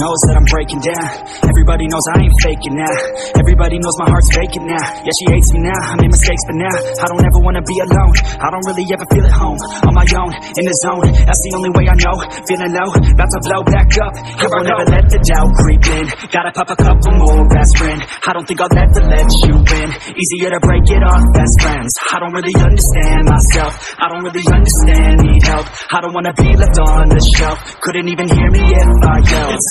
knows that I'm breaking down. Everybody knows I ain't faking now. Everybody knows my heart's faking now. Yeah, she hates me now, I made mistakes, but now I don't ever wanna be alone. I don't really ever feel at home. On my own, in the zone, that's the only way I know. Feeling low, about to blow back up. Here I won't ever let the doubt creep in. Gotta pop a couple more aspirin. I don't think I'll ever let you in. Easier to break it off best friends. I don't really understand myself. I don't really understand, need help. I don't wanna be left on the shelf. Couldn't even hear me if I yelled. It's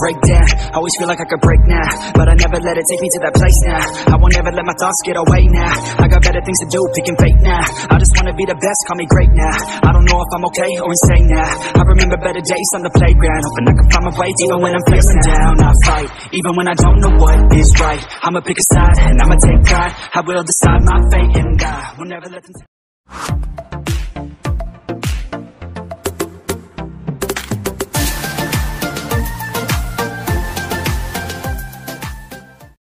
Breakdown. I always feel like I could break now, but I never let it take me to that place now. I won't ever let my thoughts get away now. I got better things to do, picking fate now. I just wanna be the best, call me great now. I don't know if I'm okay or insane now. I remember better days on the playground, hoping I can find my way. Even when I'm feeling down, I fight. Even when I don't know what is right, I'ma pick a side and I'ma take pride. I will decide my fate and die. We'll never let them